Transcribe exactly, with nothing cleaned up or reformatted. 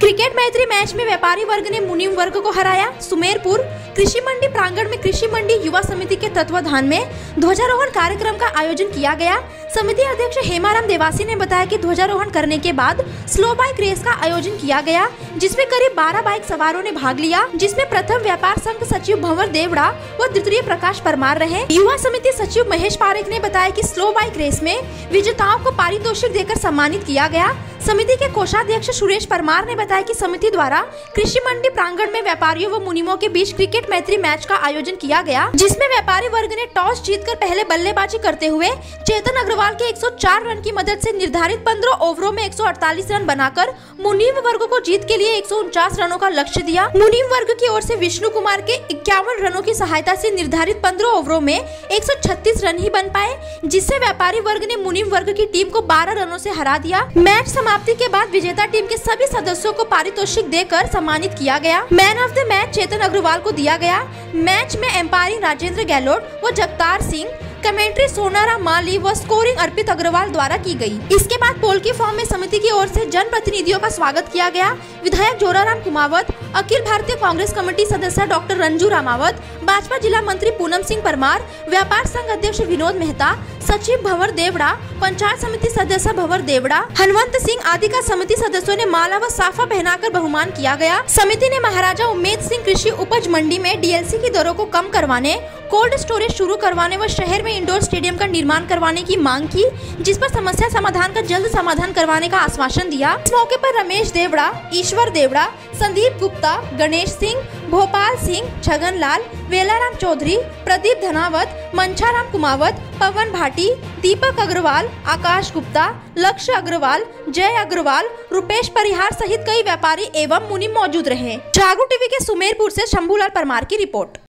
Cricket मैत्री match में व्यापारी वर्ग ने मुनीम वर्ग को हराया। सुमेरपुर कृषि मंडी प्रांगण में कृषि मंडी युवा समिति के तत्वाधान में ध्वजारोहण कार्यक्रम का आयोजन किया गया। समिति अध्यक्ष हेमाराम देवासी ने बताया कि ध्वजारोहण करने के बाद स्लो बाइक रेस का आयोजन किया गया, जिसमें करीब बारह बाइक सवारों ने भाग लिया, जिसमें प्रथम व्यापार संघ सचिव भंवर देवड़ा व द्वितीय प्रकाश परमार रहे। युवा समिति सचिव महेश पारेख ने बताया कि स्लो बाइक रेस में विजेताओं को पारितोषिक देकर सम्मानित किया गया। समिति के कोषाध्यक्ष सुरेश परमार ने बताया कि समिति द्वारा कृषि मंडी प्रांगण में व्यापारियों व मुनीमों के बीच क्रिकेट मैत्री मैच का आयोजन किया गया, जिसमें व्यापारी वर्ग ने टॉस जीतकर पहले बल्लेबाजी करते हुए चेतन अग्रवाल के एक सौ चार रन की मदद से निर्धारित पंद्रह ओवरों में एक सौ अड़तालीस रन बनाकर मुनीम वर्ग को जीत के लिए एक सौ उनचास रनों का लक्ष्य दिया। मुनीम वर्ग की ओर से विष्णु कुमार के इक्यावन रनों की सहायता से निर्धारित पंद्रह ओवरों में एक सौ छत्तीस रन ही बन पाए, जिससे व्यापारी वर्ग ने मुनीम वर्ग की टीम को बारह रनों से हरा दिया। मैच समाप्ति के बाद विजेता टीम के सभी सदस्यों को पारितोषिक देकर सम्मानित किया गया। Man of the match Chetan Agarwal को दिया गया। मैच में एम्पायरिंग राजेंद्र गहलोत व जगतार सिंह, कमेंट्री सोनारा माली व स्कोरिंग अर्पित अग्रवाल द्वारा की गई। इसके बाद पोल की फॉर्म में समिति की ओर से जन प्रतिनिधियों का स्वागत किया गया। विधायक जोराराम कुमावत, अखिल भारतीय कांग्रेस कमेटी सदस्य डॉक्टर रंजू रामावत, भाजपा जिला मंत्री पूनम सिंह परमार, व्यापार संघ अध्यक्ष विनोद मेहता, सचिव भंवर देवड़ा, पंचायत समिति सदस्य भंवर देवड़ा, हनवंत सिंह आदि का समिति सदस्यों ने माला व साफा पहनाकर बहुमान किया गया। समिति ने महाराजा उम्मेद सिंह कृषि उपज मंडी में डीएलसी की दरों को कम करवाने, कोल्ड स्टोरेज शुरू करवाने व शहर में इंडोर स्टेडियम का निर्माण करवाने की मांग की, जिस पर समस्या समाधान का जल्द समाधान करवाने का आश्वासन दिया। इस मौके पर रमेश देवड़ा, ईश्वर देवड़ा, संदीप गुप्ता, गणेश सिंह, भोपाल सिंह, छगनलाल, वेलाराम चौधरी, प्रदीप धनावत, मंछाराम कुमावत, पवन भाटी, दीपक अग्रवाल, आकाश गुप्ता, लक्ष्य अग्रवाल, जय अग्रवाल, रुपेश परिहार सहित कई व्यापारी एवं मुनि मौजूद रहे। जागरू टीवी के सुमेरपुर से शंभूलाल परमार की रिपोर्ट।